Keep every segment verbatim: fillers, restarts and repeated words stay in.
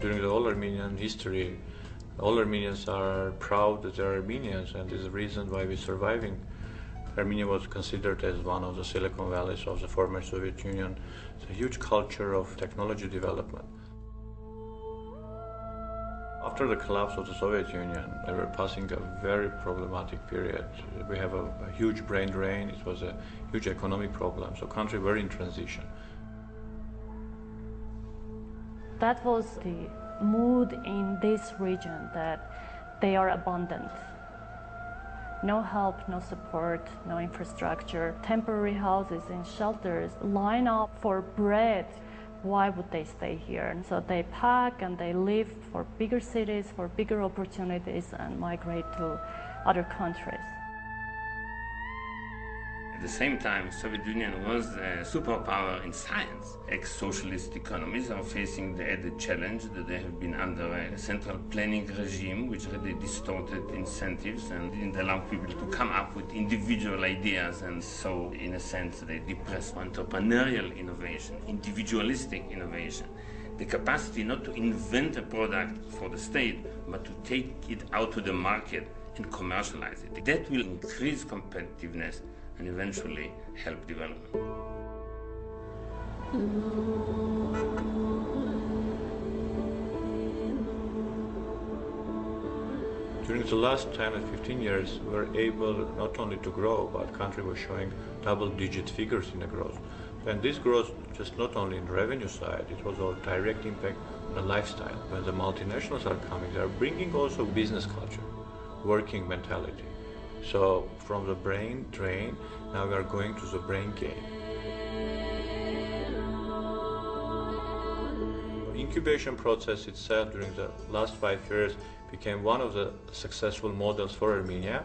during the all Armenian history, all Armenians are proud that they are Armenians, and is the reason why we're surviving. Armenia was considered as one of the Silicon Valleys of the former Soviet Union. It's a huge culture of technology development. After the collapse of the Soviet Union, we were passing a very problematic period. We have a, a huge brain drain. It was a huge economic problem. So country were in transition. That was the mood in this region, that they are abundant. No help, no support, no infrastructure. Temporary houses and shelters line up for bread. Why would they stay here? And so they pack and they leave for bigger cities, for bigger opportunities, and migrate to other countries. At the same time, the Soviet Union was a superpower in science. Ex-socialist economies are facing the added challenge that they have been under a central planning regime which really distorted incentives and didn't allow people to come up with individual ideas, and so in a sense they depressed entrepreneurial innovation, individualistic innovation. The capacity not to invent a product for the state but to take it out to the market and commercialize it. That will increase competitiveness and eventually help development. During the last ten and fifteen years, we were able not only to grow, but country was showing double-digit figures in the growth. And this growth, just not only in the revenue side, it was a direct impact on the lifestyle. When the multinationals are coming, they are bringing also business culture, working mentality. So from the brain drain, now we are going to the brain gain. The incubation process itself during the last five years became one of the successful models for Armenia.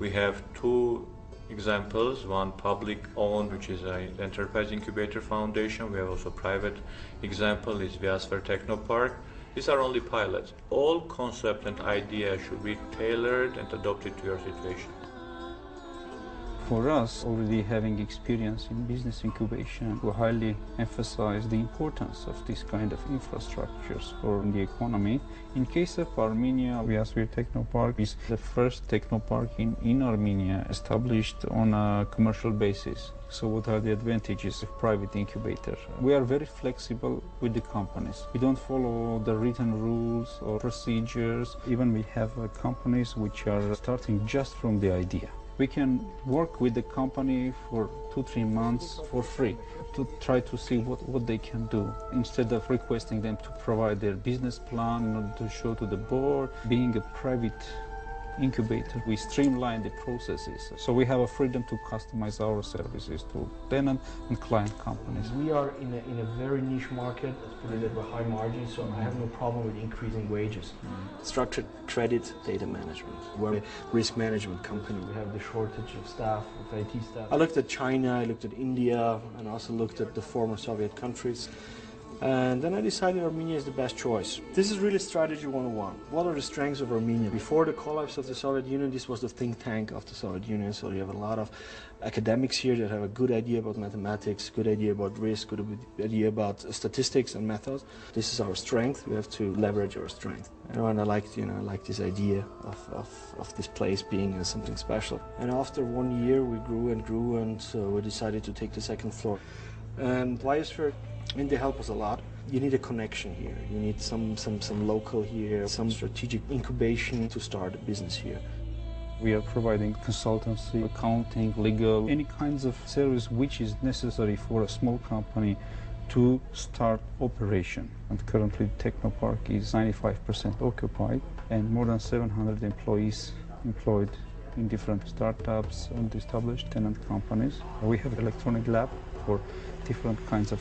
We have two examples, one public-owned, which is an enterprise incubator foundation. We have also private example, is ViaSphere Technopark. These are only pilots. All concepts and ideas should be tailored and adopted to your situation. For us, already having experience in business incubation, we highly emphasize the importance of this kind of infrastructures for the economy. In case of Armenia, ViaSphere Technopark is the first technopark in, in Armenia established on a commercial basis. So what are the advantages of private incubator? We are very flexible with the companies. We don't follow the written rules or procedures. Even we have companies which are starting just from the idea. We can work with the company for two, three months for free to try to see what, what they can do. Instead of requesting them to provide their business plan to show to the board, being a private incubator, we streamline the processes. So we have a freedom to customize our services to tenant and client companies. We are in a, in a very niche market, let's put it at a high margin, so mm-hmm. I have no problem with increasing wages. Mm-hmm. Structured credit data management. We're a risk management company. We have the shortage of staff, of I T staff. I looked at China, I looked at India, and also looked at the former Soviet countries. And then I decided Armenia is the best choice. This is really strategy one oh one. What are the strengths of Armenia? Before the collapse of the Soviet Union, this was the think tank of the Soviet Union. So you have a lot of academics here that have a good idea about mathematics, good idea about risk, good idea about statistics and methods. This is our strength. We have to leverage our strength. You know, and I liked, you know, I liked this idea of, of, of this place being uh, something special. And after one year, we grew and grew, and uh, we decided to take the second floor. And ViaSphere, I mean, they help us a lot. You need a connection here. You need some, some, some local here, some strategic incubation to start a business here. We are providing consultancy, accounting, legal, any kinds of service which is necessary for a small company to start operation. And currently Technopark is ninety-five percent occupied and more than seven hundred employees employed in different startups and established tenant companies. We have an electronic lab for different kinds of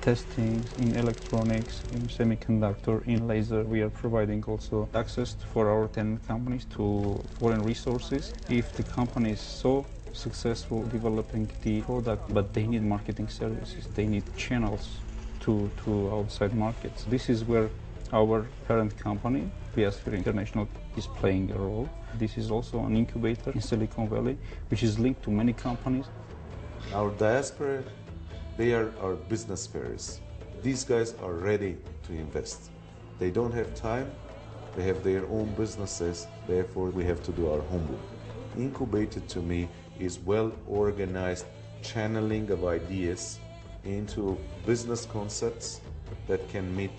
testing in electronics, in semiconductor, in laser. We are providing also access for our tenant companies to foreign resources. If the company is so successful developing the product, but they need marketing services, they need channels to, to outside markets. This is where our parent company, ViaSphere International, is playing a role. This is also an incubator in Silicon Valley, which is linked to many companies. Our diaspora, they are our business pairs. These guys are ready to invest. They don't have time, they have their own businesses, therefore we have to do our homework. Incubated to me is well-organized channeling of ideas into business concepts that can meet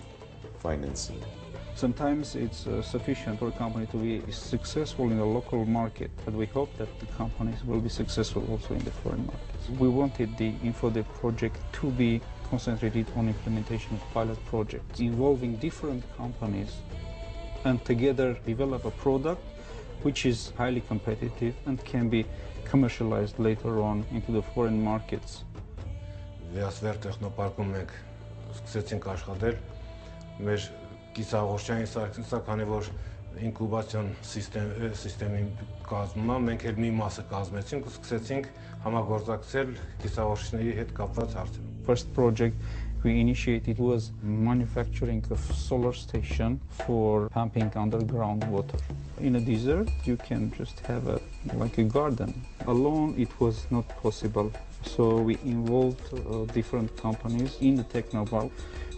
financing. Sometimes it's uh, sufficient for a company to be successful in the local market, but we hope that the companies will be successful also in the foreign markets. We wanted the InfoDev project to be concentrated on implementation of pilot projects involving different companies and together develop a product which is highly competitive and can be commercialized later on into the foreign markets. ViaSphere Technopark մենք սկսեցինք աշխատել մեր կիսախորշային սարքսա, քանի որ ինկուբացիոն սիստեմի կազմումա մենք էլ մի մասը կազմեցինք ու սկսեցինք համագործակցել կիսախորշիների հետ կապված հարցերում. First project we initiated was manufacturing of solar station for pumping underground water. In a desert, you can just have a like a garden. Alone, it was not possible. So we involved uh, different companies in the Technopark.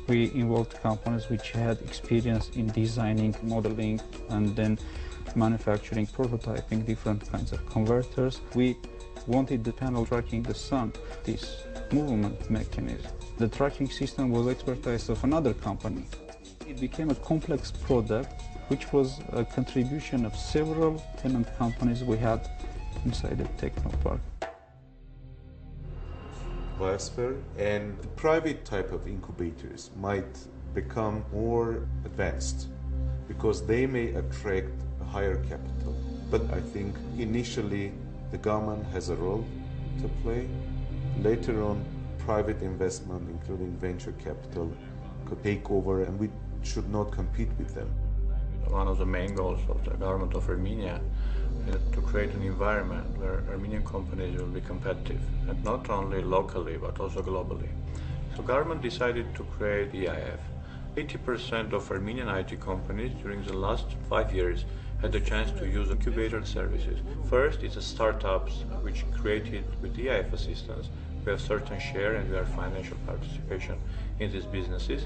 We involved companies which had experience in designing, modeling, and then manufacturing, prototyping different kinds of converters. We wanted the panel tracking the sun, this movement mechanism. The tracking system was expertise of another company. It became a complex product, which was a contribution of several tenant companies we had inside the Technopark. ViaSphere and the private type of incubators might become more advanced because they may attract a higher capital. But I think initially the government has a role to play. Later on, private investment, including venture capital, could take over, and we should not compete with them. One of the main goals of the government of Armenia is to create an environment where Armenian companies will be competitive, and not only locally, but also globally. So government decided to create E I F. eighty percent of Armenian I T companies during the last five years had the chance to use incubator services. First, it's the startups which created with E I F assistance. We have certain share and we have financial participation in these businesses.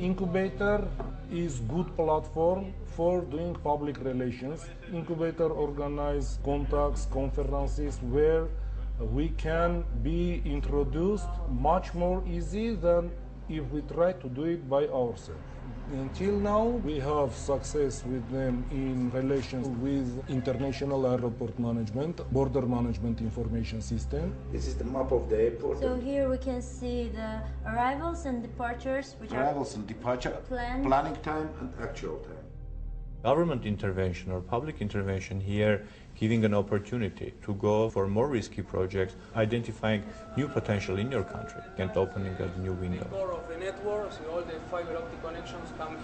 Incubator is good platform for doing public relations. Incubator organizes contacts, conferences where we can be introduced much more easy than if we try to do it by ourselves. Until now, we have success with them in relations with international airport management, border management information system. This is the map of the airport. So here we can see the arrivals and departures, which arrivals are and departure, planned. planning time and actual time. Government intervention or public intervention here giving an opportunity to go for more risky projects, identifying new potential in your country and opening a new window.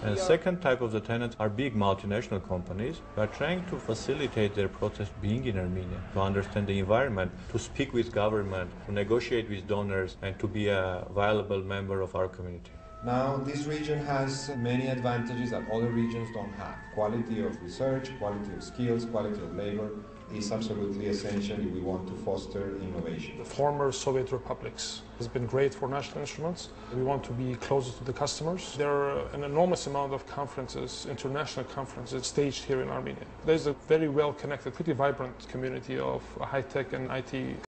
And the second type of the tenants are big multinational companies who are trying to facilitate their process being in Armenia, to understand the environment, to speak with government, to negotiate with donors and to be a viable member of our community. Now, this region has many advantages that other regions don't have. Quality of research, quality of skills, quality of labor is absolutely essential if we want to foster innovation. The former Soviet republics has been great for national instruments. We want to be closer to the customers. There are an enormous amount of conferences, international conferences, staged here in Armenia. There's a very well-connected, pretty vibrant community of high-tech and I T.